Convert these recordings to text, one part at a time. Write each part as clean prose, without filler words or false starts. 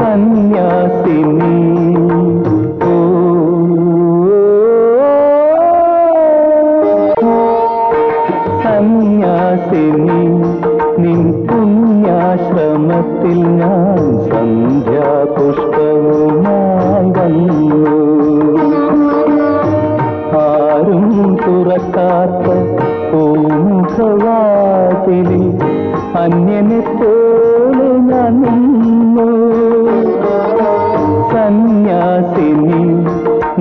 സന്യാസിനി നിൻ പുണ്യാശ്രമത്തിൽ ഞാൻ സന്ധ്യാപുഷ്പവുമായി വന്നു. ആരും തുറക്കാത്ത പൂമുഖവാതിലിൽ അന്യനെ പോലെ ഞാൻ നിന്നു. സന്യാസിനി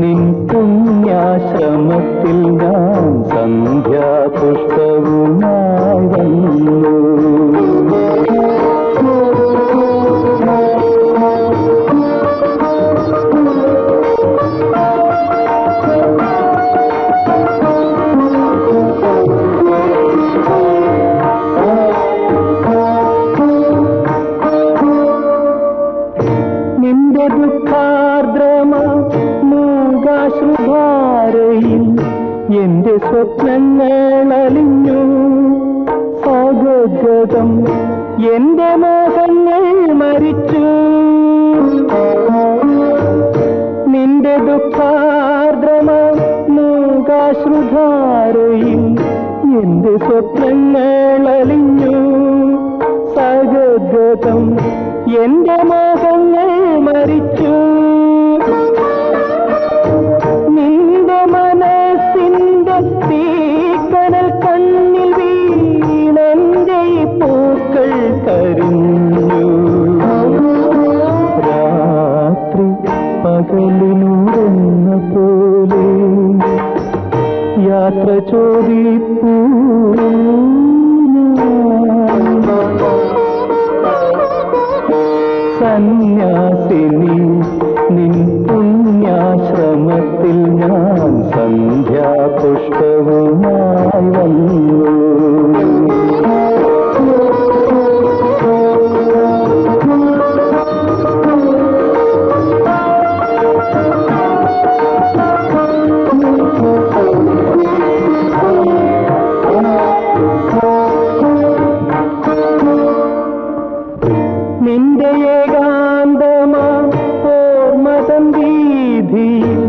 നിൻ പുണ്യാശ്രമത്തിൽ ഞാൻ സന്ധ്യാപുഷ്പവുമായി വന്നു. നിന്റെ ദുഃഖാർദ്രമ മൂകാശ്രുധാരയിൽ എന്റെ സ്വപ്നങ്ങളലിഞ്ഞു. സാഗതം എന്റെ മോഹങ്ങൾ മരിച്ചു. നിന്റെ ദുഃഖാർദ്രമ മൂകാശ്രുധാരയിൽ എന്റെ സ്വപ്നങ്ങളലിഞ്ഞു. സാഗതം എന്റെ മോഹങ്ങൾ മരിച്ചു. നിന്റെ മനസ്സിന്റെ തീക്കനൽ കണ്ണിൽ വീണെന്റെ പൂക്കൾ കരിഞ്ഞു. രാത്രി പകലിനുറന്ന പോലെ യാത്ര ചോദിപ്പൂ. സന്യാസിനി നിൻ പുണ്യാശ്രമത്തിൽ ഞാൻ സന്ധ്യാപുഷ്പവുമായി വന്നു. നിന്റെ ഏകാന്തമാർമതം വീതിയിൽ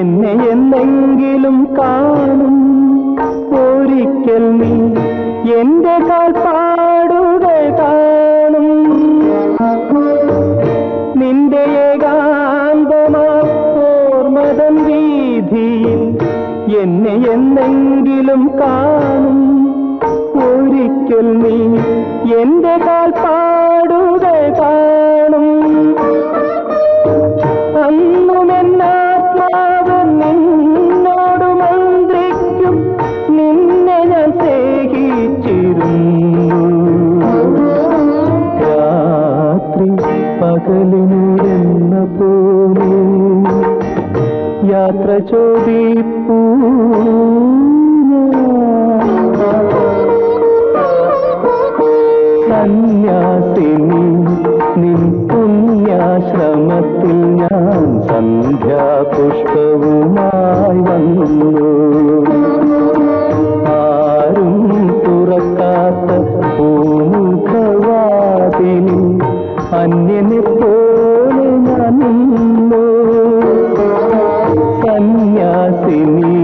എന്നെ എന്തെങ്കിലും കാണും. ഒരിക്കൽ നീ എന്റെ കാൽപ്പാടുകൾ കാണും. നിന്റെ ഏകാന്തമാർമതം വീതിയിൽ എന്നെ എന്തെങ്കിലും കാണും. ഒരിക്കൽ നീ എന്റെ കാൽപ്പാടുകൾ കാണും. അന്നും എന്നാത്മാവ് നിന്നോട് മന്ത്രിക്കും. നിന്നെ ഞാൻ സ്നേഹിച്ചിരുന്നു. രാത്രി പകലിനുറന്ന പോലെ യാത്ര ചോദിപ്പൂ. സന്യാസിനി നിൻ പുണ്യാശ്രമത്തിൽ ഞാൻ സന്ധ്യാപുഷ്പവുമായി വന്നു. ആരും തുറക്കാത്ത പൂമുഖവാതിലിൽ അന്യനെ പോലെ ഞാൻ നിന്നു. സന്യാസിനി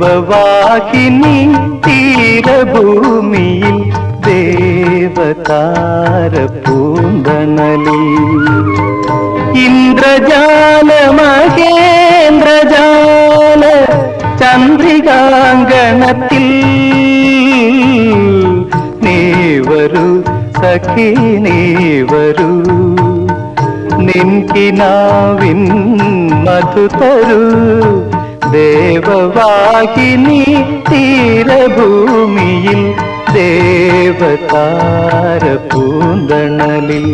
ദേവവാഹിനി തീരഭൂമിയിൽ ദേവതാരപൂന്തനലി ഇന്ദ്രജാല മഹേന്ദ്രജാല ചന്ദ്രികാംഗണത്തിൽ നീവരു സഖി നീവരു നിൻകിനാവിൻ മധുതരു ദേവവാഹിനി തീരഭൂമിയിൽ ദേവതാരപൂന്തണലിൽ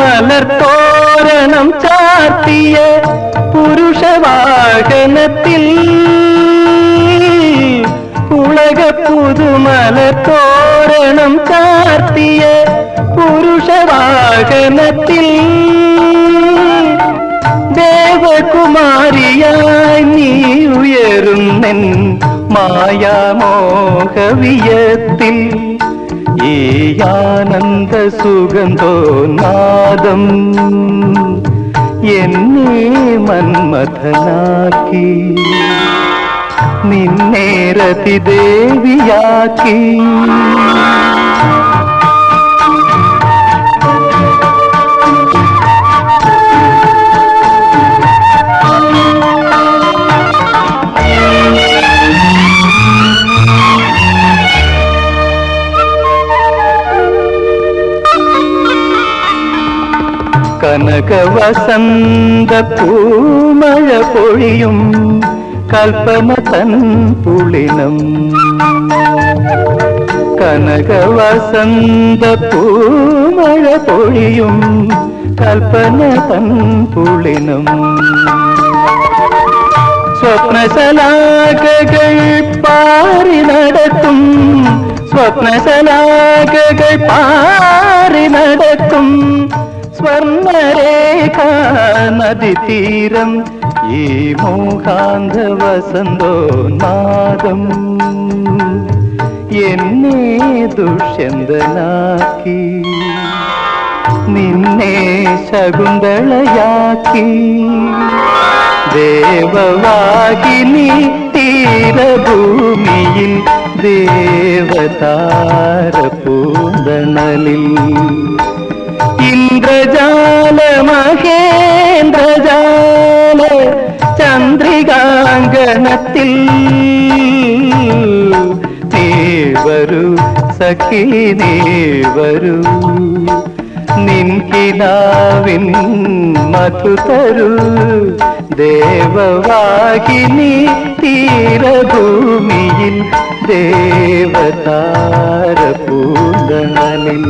മലർത്തോരണം ചാർത്തിയ പുരുഷവാഹനത്തിൽ ഉലകപ്പുതുമലർത്തോരണം ചാർത്തിയ പുരുഷവാഹനത്തിൽ ദേവകുമാരിയായി നീ ഉയരുന്നെൻ മായാമോഹവിയത്തിൽ ഈ ആനന്ദ സുഗന്ധോന്നാദം എന്നെ മന്മഥനാക്കി നിന്നെ രതിദേവിയാക്കി കനകവസന്ത പൂമഴ പൊഴിയും കൽപ്പന തൻ പുളിനം കനകവസന്ത പൂമഴ പൊഴിയും കൽപ്പന തൻ പുളിനം സ്വപ്നശലാകകൾ പാറി നടക്കും സ്വപ്നശലാകകൾ പാറി നടക്കും സ്വർണരേഖാ നദീതീരം ഈ മോഹാന്ത വസന്തോന്മാദം എന്നെ ദുഷ്യന്തനാക്കി നിന്നെ ശകുന്തളയാക്കി ദേവവാഹിനി തീരഭൂമിയിൽ ദേവതാരപൂന്തണലിൽ ഇന്ദ്രജാല മഹേന്ദ്രജാല ചന്ദ്രികാംഗണത്തിൽ നീ വരൂ സഖി നീ വരൂ നിൻകിനാവിൻ മധുതരു ദേവവാഹിനി തീരഭൂമിയിൽ ദേവതാരപൂന്തണലിൽ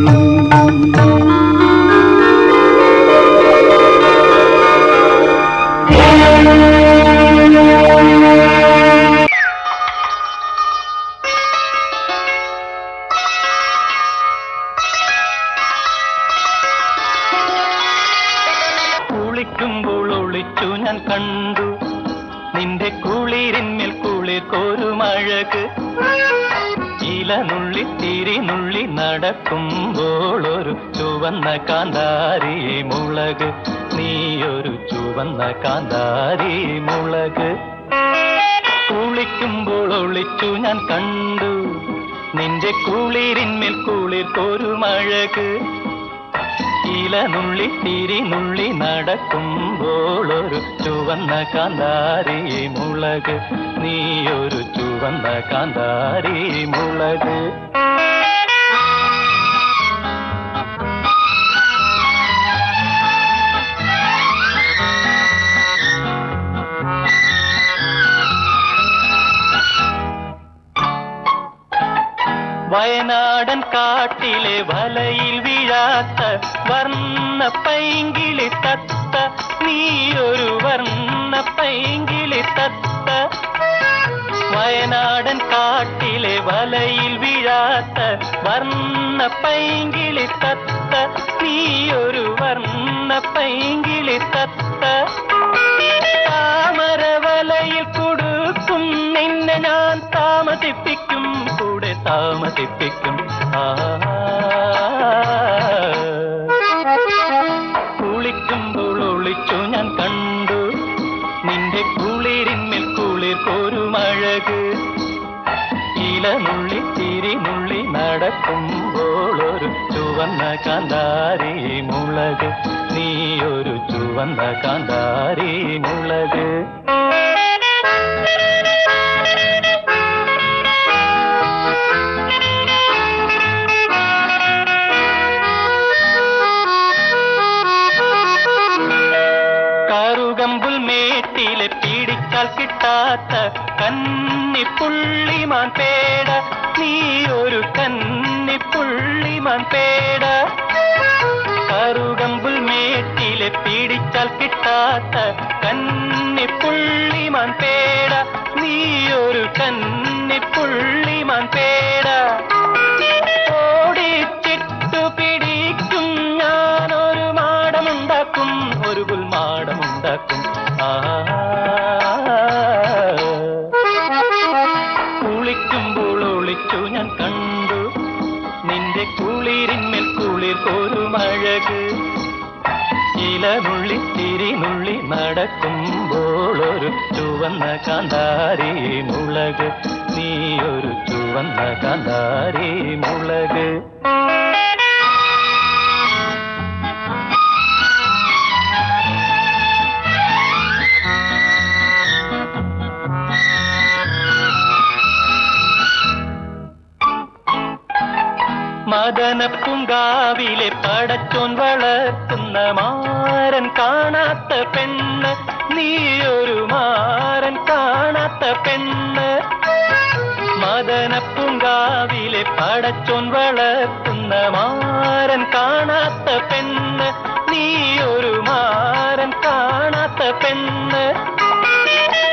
കാന്താരി മുളക് കുളിക്കുമ്പോൾ ഒളിച്ചു ഞാൻ കണ്ടു നിന്റെ കുളിരിന്മേൽ കുളിർക്കൊരുമഴക് ഇലനുള്ളി തിരിനുള്ളി നടക്കുമ്പോൾ ഒരു ചുവന്ന കാന്താരി മുളക് നീയൊരു ചുവന്ന കാന്താരി മുളക് വയനാടൻ കാട്ടിലെ വലയിൽ വീഴാത്ത വർണ്ണ പൈങ്കിളി തത്ത നീയൊരു വർണ്ണ പൈങ്കിളി തത്ത വയനാടൻ കാട്ടിലെ വലയിൽ വീഴാത്ത വർണ്ണ പൈങ്കിളി തത്ത, നീയൊരു വർണ്ണ പൈങ്കിളി തത്ത. താമര വലയിൽ കൊടുക്കും നിന്നെ ഞാൻ താമസിപ്പിക്കും, കൂടെ താമസിപ്പിക്കും. ആ കുളിക്കുമ്പോൾ ഒളിച്ചു ഞാൻ കണ്ടു നിന്റെ കുളിരിന്മേൽ കുളിർ കോരുമഴക്. ഇലനുള്ളി തിരിനുള്ളി നടക്കുമ്പോൾ ഒരു ചുവന്ന കാന്താരി മുളക്, നീ ഒരു ചുവന്ന കാന്താരി മുളക്. കിട്ടാത്ത കന്നിപ്പുള്ളിമാൻ പേട, നീ ഒരു കന്നിപ്പുള്ളിമാൻ പേട. കറുകമ്പുൽ മേട്ടിലെ പിടിച്ചാൽ കിട്ടാത്ത കന്നിപ്പുള്ളിമാൻ പേട, നീ ഒരു കന്നിപ്പുള്ളിമാൻ പേട. ഓടിച്ചിട്ടു പിടിക്കും ഞാനൊരു മാടമുണ്ടാക്കും, ഒരു പുൽമാടമുണ്ടാക്കും. ആ കുളിർമഴക് ഇലനുള്ളി തിരിനുള്ളി നടക്കുമ്പോൾ ഒരു ചുവന്ന കാന്താരി മുളക്, നീ ഒരു ചുവന്ന കാന്താരി മുളക്. മദനപ്പുങ്കാവിലെ പടച്ചോൻ വളർത്തുന്ന മാരൻ കാണാത്ത പെണ്ണ്, നീയൊരു മാരൻ കാണാത്ത പെണ്ണ്. മദനപ്പുങ്കാവിലെ പടച്ചോൻ വളർത്തുന്ന മാരൻ കാണാത്ത പെണ്ണ്, നീയൊരു മാരൻ കാണാത്ത പെണ്ണ്.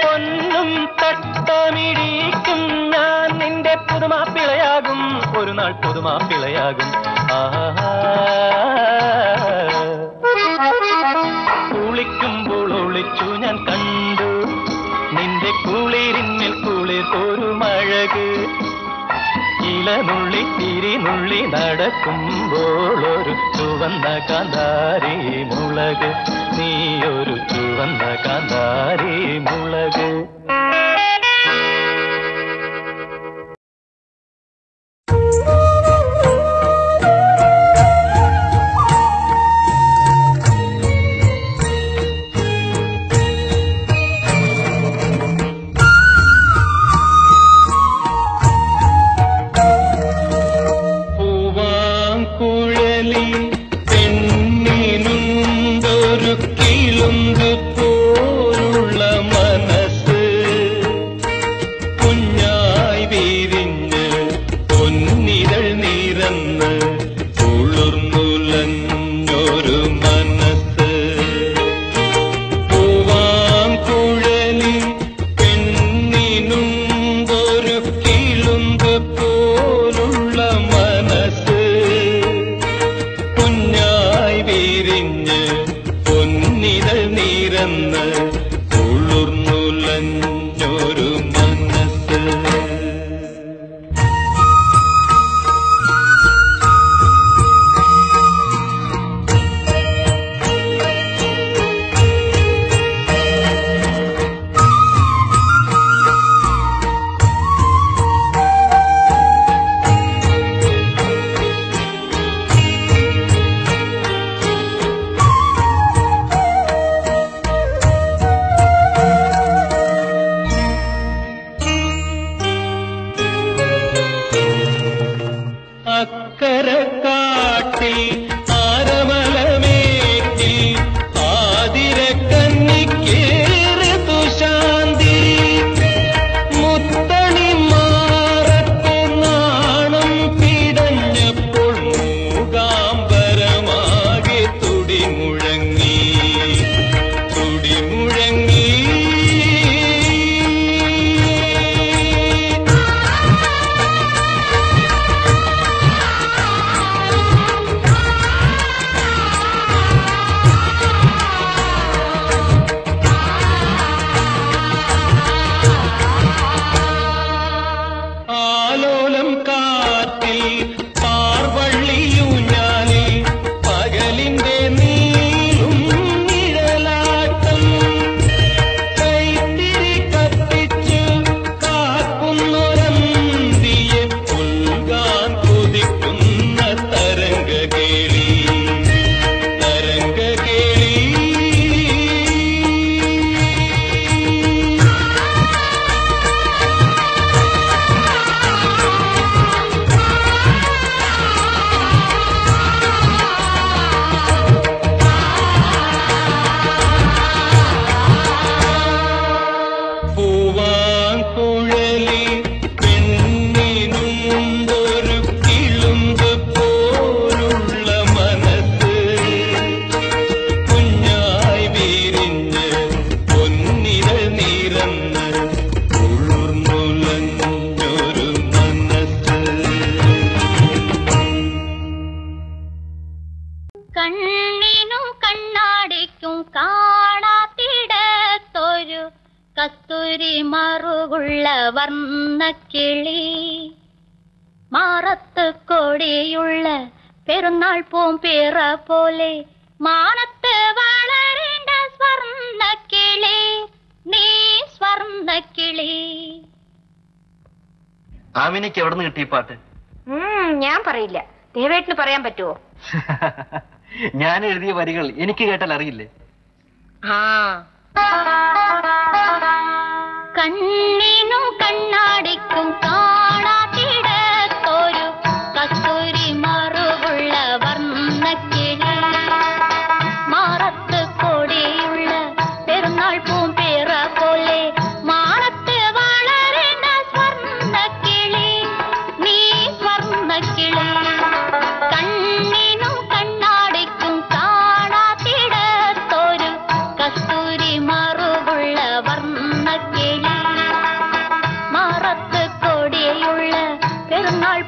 പൊന്നും തട്ടമിടിക്കും ഞാൻ നിന്റെ പുതുമാപ്പിളയാകും, ഒരു നാൾ പുതുമാപ്പിളയാകും. ആ കുളിക്കുമ്പോൾ ഒളിച്ചു ഞാൻ കണ്ടു നിന്റെ കുളിരിന്മേൽ കുളിർ കോരുമഴക്. ഇലനുള്ളി തിരിനുള്ളി നടക്കുമ്പോൾ ഒരു ചുവന്ന കാന്താരി മുളക്, നീ ഒരു ചുവന്ന കാന്താരി മുളക്. വർണ്ണക്കിളി മാറത്ത് കൊടിയുള്ള പെരുന്നാൾ പൂമ്പിറ പോലെ മാനത്ത് വളരേണ്ട സ്വർണ്ണക്കിളി നീ സ്വർണ്ണക്കിളി. ആമിനിക്ക് എവിടുന്ന് കിട്ടി പാട്ട്? ഞാൻ പറയില്ല, ദേവേട്ടന് പറയാൻ പറ്റുമോ? ഞാൻ എഴുതിയ വരികൾ എനിക്ക് കേട്ടാൽ അറിയില്ലേ? ആ കണ്ണിനും കണ്ണാടിക്കും കാണാത്തിടത്തൊരു കസ്തൂരി മറുവുള്ള വർണ്ണക്കിളി മാറത്ത് കൊടിയുള്ള പെരുന്നാൾ പൂമ്പിറ പോലെ മാറത്ത് വളരുന്ന സ്വർണ്ണക്കിളി നീ സ്വർണ്ണക്കിളി. കണ്ണിനും കണ്ണാടിക്കും കാണാത്തിടത്തൊരു കസ്തൂരി മറുവുള്ള വർണ്ണക്കിളി பெருநாள்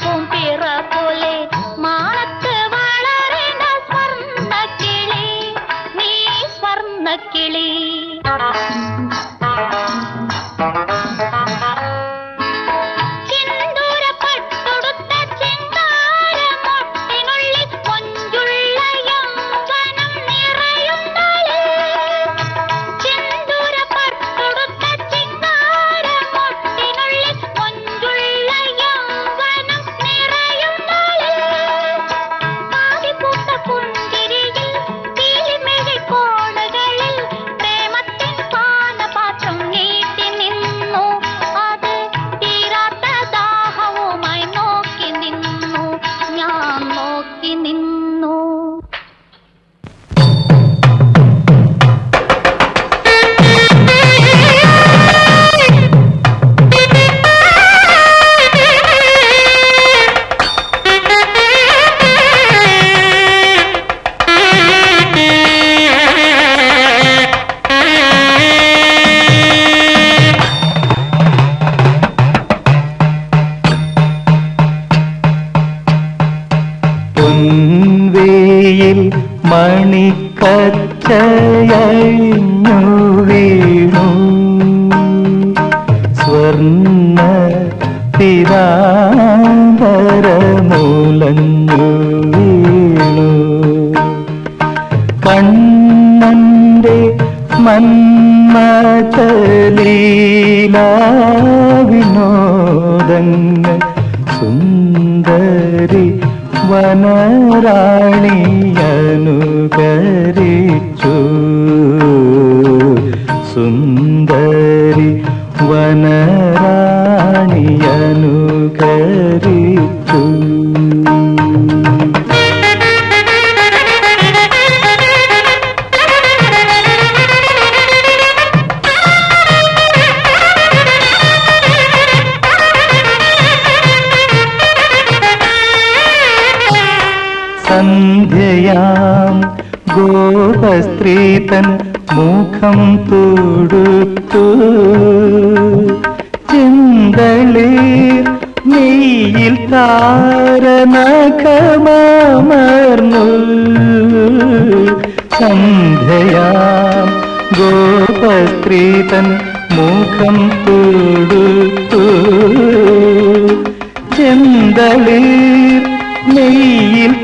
பூம்பிரா போலே மானத்து வளரன ஸ்வர்ணக்கிளி நீ ஸ்வர்ணக்கிளி.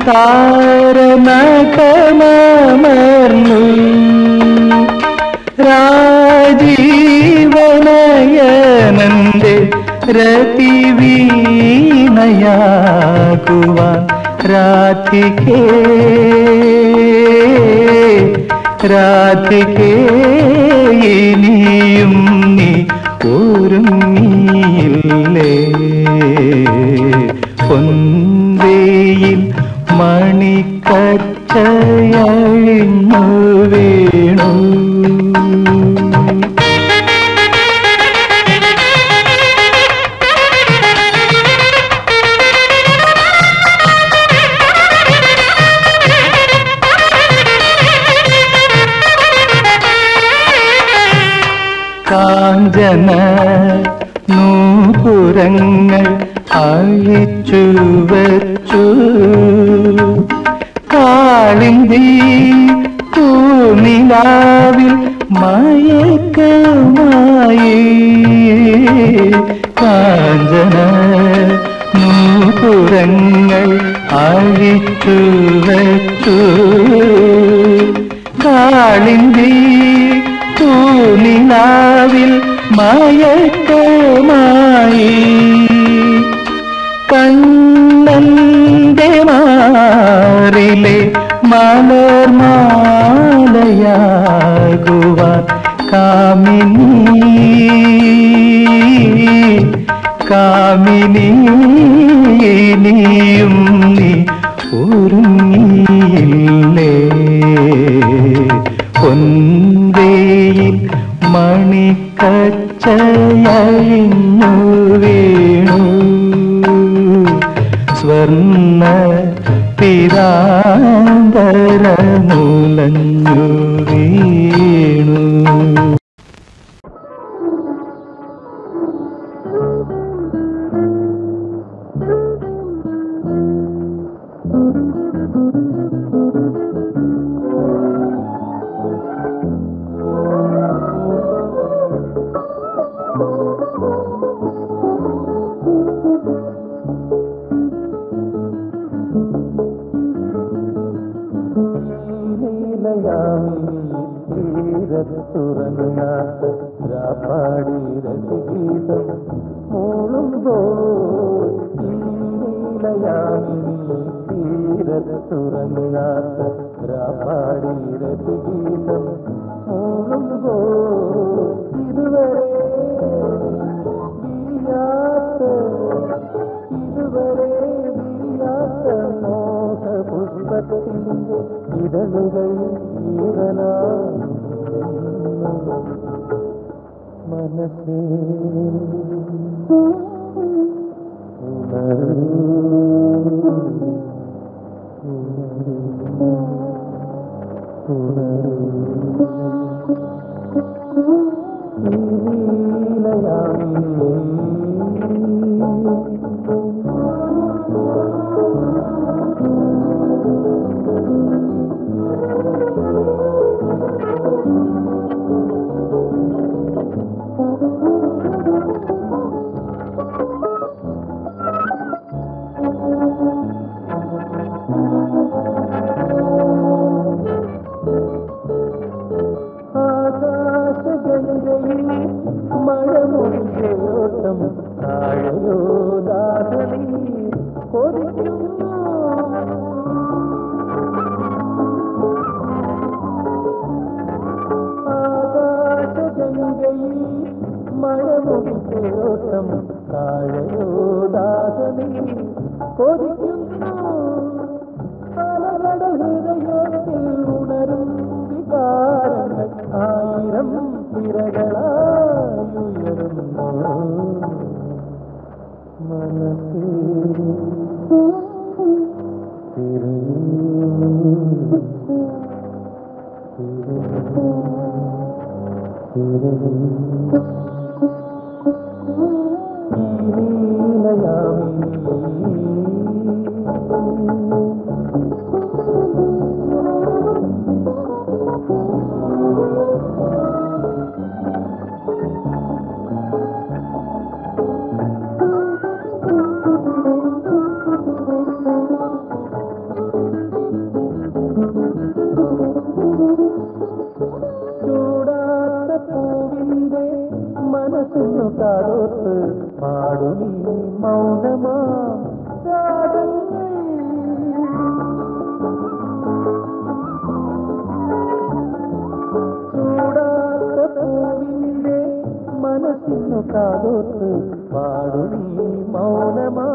താരനകമർന്നു രാജീ कृति वीणयागुव राधिके राधिके इनियुम नी ओरुंगिल्ले പൊന്തയിൽ മണിക്കറ്റയഴിഞ്ഞു വീണു കാഞ്ചന നൂപുരങ്ങൾ ആഴിച്ചു വച്ചു കാളിന്തി തൂനിലാവിൽ മയക്കമായി കാഞ്ചന നൂപുരങ്ങൾ ആഴിച്ചു വച്ചു കാളിന്തി തൂനിലാവിൽ മയക്കമായി കണ്ണന്റെ മാറിലെ മലർമാലയാകുവാൻ കാമിനി കാമിനി നീയും നീ ഒരുങ്ങിയില്ലേ പൊന്തയിൽ മണിക്കച്ചയഴിഞ്ഞു വീണു സ്വർണ്ണ പിരാന്തരമുലഞ്ഞു വീണു. मौनमा चूड़ापूविन्दे मनसिन्नु कादोत्तु पाडुनी मौनमा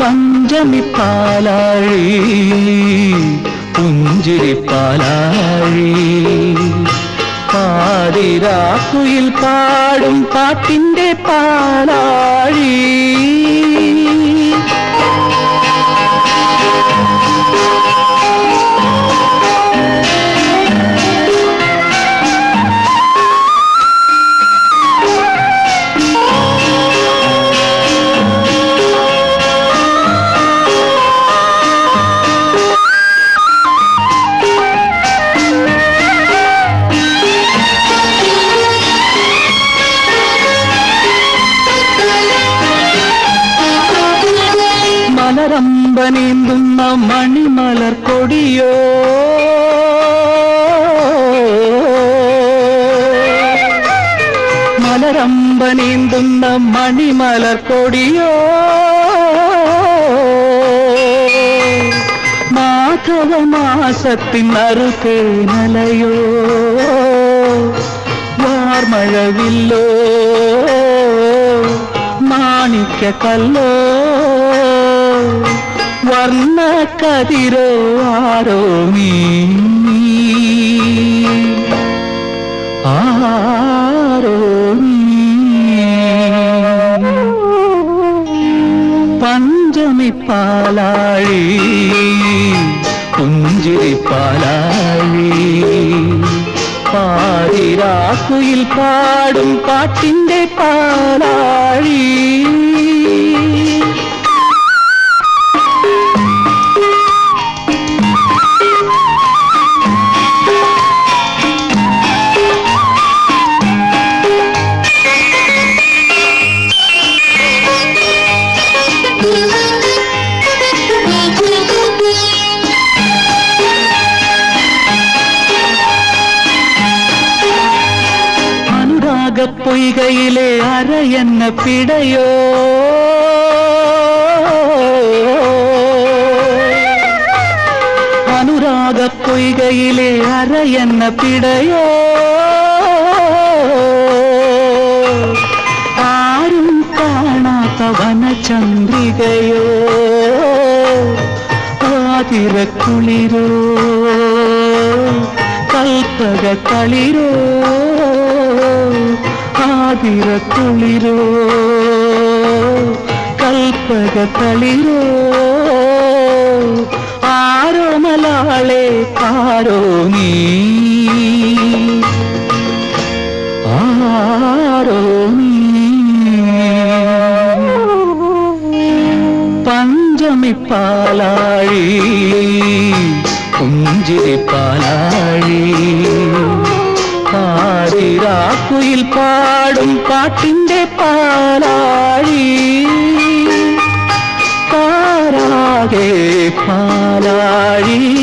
पंचमी पालाड़ी पुंजिरी पाला പാടിരാക്കുയിൽ പാടും പാട്ടിന്റെ പാലാഴി നീന്തുന്ന മണിമലർ കൊടിയോ മലരമ്പ നീന്തുന്ന മണിമലർ കൊടിയോ മാധവമാസത്തിൻ അറുകേനലയോ വാർമഴവില്ലോ മാണിക്യക്കല്ലോ വന്ന കതിരോ ആരോ നീ ആരോ നീ പഞ്ചമി പാലാഴി പുഞ്ചിരി പാലാഴി പാതിരാക്കുയിൽ പാടും പാട്ടിന്റെ പാലാഴി പൊയ്കയിലെ അരയെന്ന പിടയോ അനുരാഗ പൊയ്കയിലെ അരയെന്ന പിടയോ ആരും കാണാത്ത വനചന്ദ്രികയോ ആതിരക്കുളിരോ കൽപ്പക കളിരോ ആതിരക്കുളിരോ കൽപ്പക കളിരോ ആരോ മലാളെ ആരോ നീ ആരോ നീ പഞ്ചമി പാലാഴി പുഞ്ചിരി പാലാഴി പാതിരാക്കുയിൽ പാടും പാട്ടിന്റെ പാലാഴി പാരാഗേ പാലാഴി